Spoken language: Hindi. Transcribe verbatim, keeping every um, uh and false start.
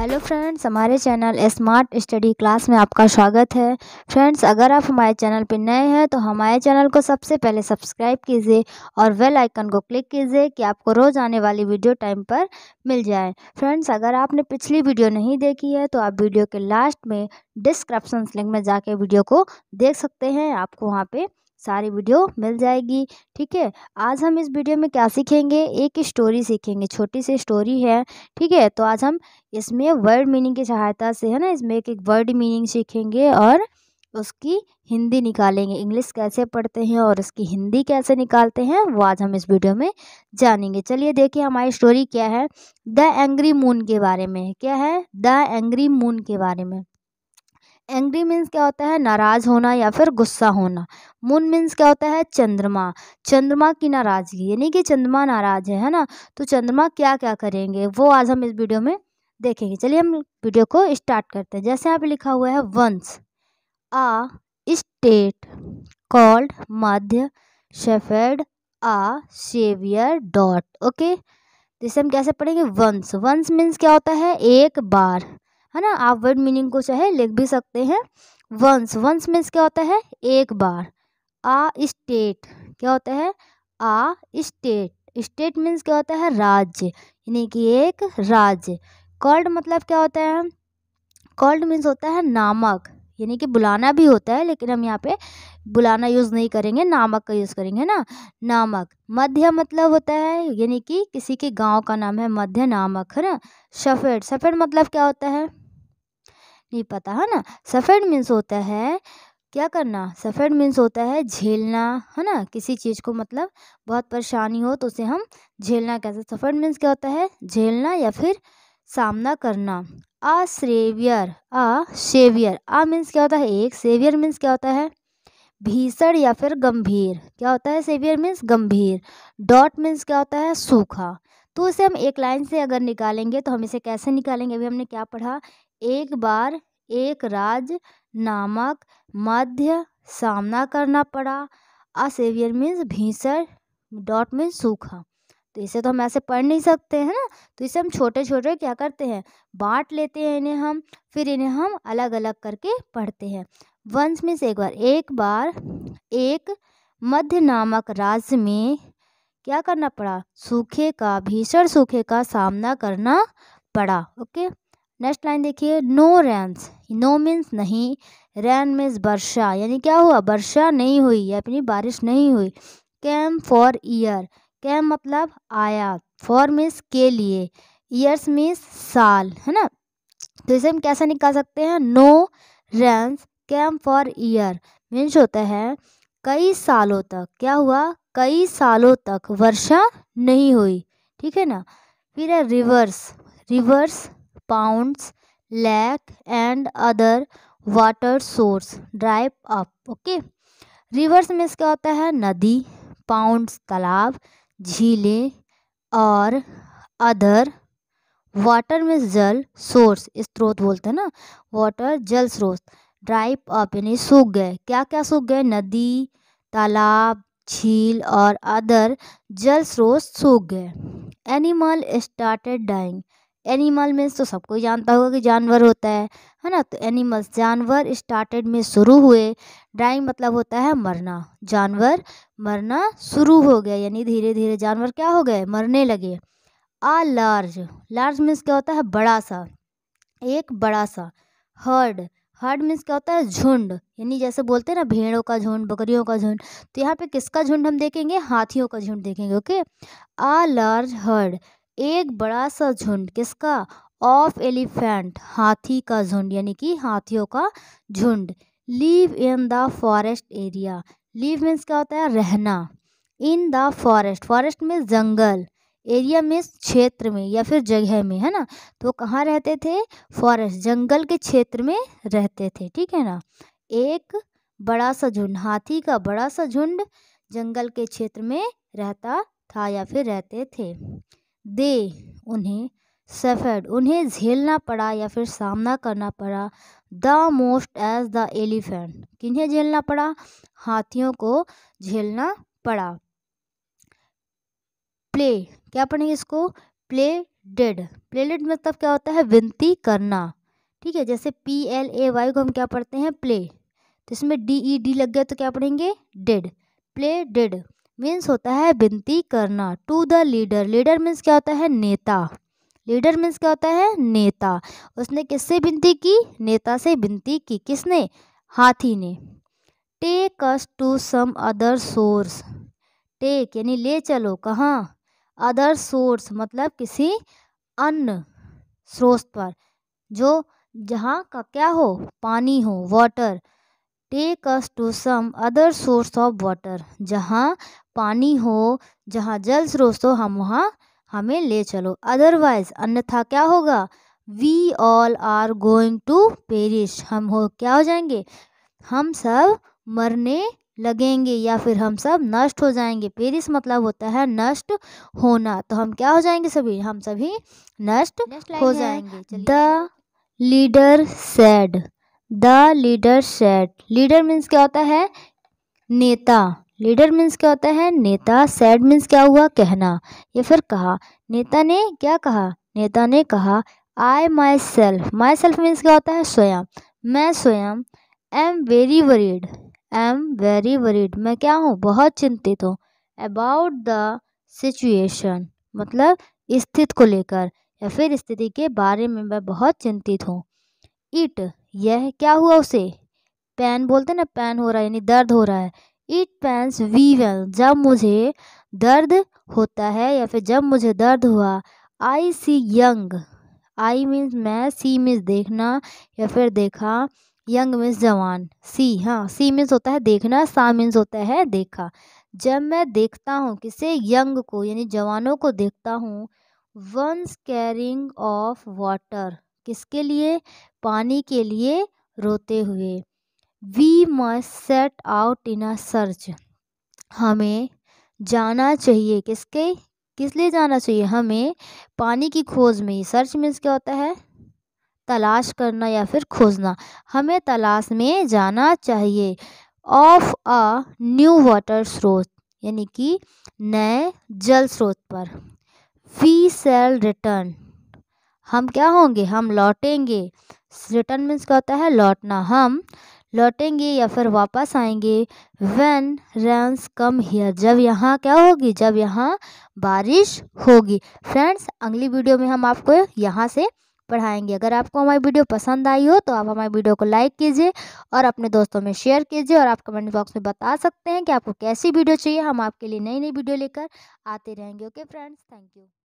हेलो फ्रेंड्स, हमारे चैनल स्मार्ट स्टडी क्लास में आपका स्वागत है। फ्रेंड्स, अगर आप हमारे चैनल पर नए हैं तो हमारे चैनल को सबसे पहले सब्सक्राइब कीजिए और बेल आइकन को क्लिक कीजिए कि आपको रोज़ आने वाली वीडियो टाइम पर मिल जाए। फ्रेंड्स, अगर आपने पिछली वीडियो नहीं देखी है तो आप वीडियो के लास्ट में डिस्क्रिप्शन लिंक में जाके वीडियो को देख सकते हैं, आपको वहाँ पर सारी वीडियो मिल जाएगी। ठीक है, आज हम इस वीडियो में क्या सीखेंगे, एक स्टोरी सीखेंगे, छोटी सी स्टोरी है। ठीक है, तो आज हम इसमें वर्ड मीनिंग की सहायता से है ना इसमें एक एक वर्ड मीनिंग सीखेंगे और उसकी हिंदी निकालेंगे। इंग्लिश कैसे पढ़ते हैं और उसकी हिंदी कैसे निकालते हैं वो आज हम इस वीडियो में जानेंगे। चलिए देखिए हमारी स्टोरी क्या है, द एंग्री मून के बारे में। क्या है? द एंग्री मून के बारे में। एंग्री मीन्स क्या होता है? नाराज़ होना या फिर गुस्सा होना। मून मीन्स क्या होता है? चंद्रमा। चंद्रमा की नाराज़गी, यानी कि चंद्रमा नाराज़ है है ना। तो चंद्रमा क्या क्या करेंगे वो आज हम इस वीडियो में देखेंगे। चलिए हम वीडियो को स्टार्ट करते हैं। जैसे यहाँ पे लिखा हुआ है, once a state called Madhya shepherd a severe डॉट। ओके, जैसे हम कैसे पढ़ेंगे, वंस। वंस मीन्स क्या होता है? एक बार, है ना। आप वर्ड मीनिंग को चाहे लिख भी सकते हैं। वंस वंस मीन्स क्या होता है? एक बार। आ स्टेट क्या होता है? आ स्टेट। स्टेट मीन्स क्या होता है? राज्य, यानी कि एक राज्य। कॉल्ड मतलब क्या होता है? कॉल्ड मीन्स होता है नामक, यानी कि बुलाना भी होता है, लेकिन हम यहाँ पे बुलाना यूज़ नहीं करेंगे, नामक का यूज़ करेंगे ना, नामक। मध्य मतलब होता है, यानी कि किसी के गांव का नाम है मध्य नामक, है ना। सफ़ेद सफ़ेद मतलब क्या होता है? नहीं पता, है ना। सफ़ेद मीन्स होता है क्या करना, सफ़ेद मीन्स होता है झेलना, है ना। किसी चीज़ को मतलब बहुत परेशानी हो तो उसे हम झेलना कहते हैं। सफ़ेद मीन्स क्या होता है? झेलना या फिर सामना करना। A severe a severe a means क्या होता है? एक। सेवियर मीन्स क्या होता है? भीषण या फिर गंभीर। क्या होता है? सेवियर मीन्स गंभीर। डॉट मीन्स क्या होता है? सूखा। तो इसे हम एक लाइन से अगर निकालेंगे तो हम इसे कैसे निकालेंगे? अभी हमने क्या पढ़ा? एक बार, एक राज्य, नामक, मध्य, सामना करना पड़ा। आ सेवियर मीन्स भीषण, डॉट मीन्स सूखा। तो इसे तो हम ऐसे पढ़ नहीं सकते, है ना। तो इसे हम छोटे छोटे क्या करते हैं? बांट लेते हैं इन्हें हम, फिर इन्हें हम अलग अलग करके पढ़ते हैं। वंस मीन्स एक बार। एक बार एक मध्य नामक राज्य में क्या करना पड़ा? सूखे का, भीषण सूखे का सामना करना पड़ा। ओके, नेक्स्ट लाइन देखिए, नो रेन्स। नो मीन्स नहीं, रेन मीन्स वर्षा, यानी क्या हुआ? वर्षा नहीं हुई, अपनी बारिश नहीं हुई। Cam for year. कैम मतलब आया, फॉर मीन्स के लिए, ईयर्स मीन्स साल, है ना। तो इसे हम कैसे निकाल सकते हैं? No rains came for year means होता है कई सालों तक, क्या हुआ? कई सालों तक वर्षा नहीं हुई, ठीक है ना। फिर है rivers. Rivers ponds lake and other water source drive up. Okay, rivers means क्या होता है? नदी, पाउंड्स तालाब, झीलें और अदर वाटर में जल, सोर्स स्रोत बोलते हैं ना, वाटर जल स्रोत ड्राइव अप यानी सूख गए। क्या क्या सूख गए? नदी, तालाब, झील और अदर जल स्रोत सूख गए। Animal started dying. Animal means तो सबको जानता होगा कि जानवर होता है, है ना। तो एनिमल्स जानवर, स्टार्टेड में शुरू हुए, डाइंग मतलब होता है मरना, जानवर मरना शुरू हो गया, यानी धीरे धीरे जानवर क्या हो गए? मरने लगे। आ लार्ज। लार्ज मीन्स क्या होता है? बड़ा सा, एक बड़ा सा। हर्ड। हर्ड मीन्स क्या होता है? झुंड, यानी जैसे बोलते हैं ना भेड़ों का झुंड, बकरियों का झुंड। तो यहाँ पे किसका झुंड हम देखेंगे? हाथियों का झुंड देखेंगे। ओके, आ लार्ज हर्ड, एक बड़ा सा झुंड। किसका? ऑफ एलिफेंट, हाथी का झुंड, यानी कि हाथियों का झुंड। Live in the forest area. Live means क्या होता है? रहना। इन द फॉरेस्ट, फॉरेस्ट में जंगल, एरिया में क्षेत्र में या फिर जगह में, है ना। तो कहाँ रहते थे? फॉरेस्ट, जंगल के क्षेत्र में रहते थे, ठीक है ना। एक बड़ा सा झुंड, हाथी का बड़ा सा झुंड जंगल के क्षेत्र में रहता था या फिर रहते थे। दे उन्हें, सफ़र्ड उन्हें झेलना पड़ा या फिर सामना करना पड़ा। The most as the elephant, किन्हें झेलना पड़ा? हाथियों को झेलना पड़ा। प्ले, क्या पढ़ेंगे इसको? Play dead. प्लेलिट मतलब क्या होता है? विनती करना। ठीक है, जैसे पी एल ए वाई को हम क्या पढ़ते हैं? प्ले। तो इसमें डी ई डी लग गया तो क्या पढ़ेंगे? डेड। प्ले डेड मीन्स होता है विनती करना। To the leader, leader means क्या होता है? नेता। लीडर मीन्स क्या होता है? नेता। उसने किससे विनती की? नेता से विनती की। किसने? हाथी ने। Take us to some other source, take यानी ले चलो, कहाँ? अदर सोर्स मतलब किसी अन्य स्रोत पर, जो जहाँ का क्या हो? पानी हो, water. Take us to some other source of water, जहाँ पानी हो, जहाँ जल स्रोत हो, हम वहाँ हमें ले चलो। अदरवाइज अन्यथा क्या होगा? We all are going to perish, हम हो क्या हो जाएंगे? हम सब मरने लगेंगे या फिर हम सब नष्ट हो जाएंगे। पेरिश मतलब होता है नष्ट होना, तो हम क्या हो जाएंगे? सभी हम सभी नष्ट हो जाएंगे। The leader said, the leader said, leader means क्या होता है? नेता। लीडर मीन्स क्या होता है? नेता। सैड मीन्स क्या हुआ? कहना या फिर कहा। नेता ने क्या कहा? नेता ने कहा I myself, myself means क्या होता है? स्वयं। मैं स्वयं I am very worried, I am very worried, मैं क्या हूँ? बहुत चिंतित हूँ। अबाउट द सिचुएशन मतलब स्थिति को लेकर या फिर स्थिति के बारे में मैं बहुत चिंतित हूँ। इट यह क्या हुआ? उसे पैन बोलते ना, पैन हो रहा है यानी दर्द हो रहा है। इट पैन्स वी वेल, जब मुझे दर्द होता है या फिर जब मुझे दर्द हुआ। आई सी यंग, आई मीन्स मैं, सी मीन्स देखना या फिर देखा, यंग मीन्स जवान, सी हाँ सी मीन्स होता है देखना, सा मीन्स होता है देखा। जब मैं देखता हूँ किसे? यंग को यानी जवानों को देखता हूँ। वंस कैरिंग ऑफ वाटर, किसके लिए? पानी के लिए रोते हुए। We must set out in a search, हमें जाना चाहिए। किसके? किस लिए जाना चाहिए? हमें पानी की खोज में। सर्च मीन्स क्या होता है? तलाश करना या फिर खोजना। हमें तलाश में जाना चाहिए। ऑफ अ न्यू वाटर स्रोत यानी कि नए जल स्रोत पर। वी शैल रिटर्न, हम क्या होंगे? हम लौटेंगे। रिटर्न मीन्स क्या होता है? लौटना। हम लौटेंगे या फिर वापस आएंगे। व्हेन रेन्स कम हियर, जब यहाँ क्या होगी? जब यहाँ बारिश होगी। फ्रेंड्स, अगली वीडियो में हम आपको यहाँ से पढ़ाएंगे। अगर आपको हमारी वीडियो पसंद आई हो तो आप हमारी वीडियो को लाइक कीजिए और अपने दोस्तों में शेयर कीजिए, और आप कमेंट बॉक्स में बता सकते हैं कि आपको कैसी वीडियो चाहिए। हम आपके लिए नई नई वीडियो लेकर आते रहेंगे। Okay friends, thank you.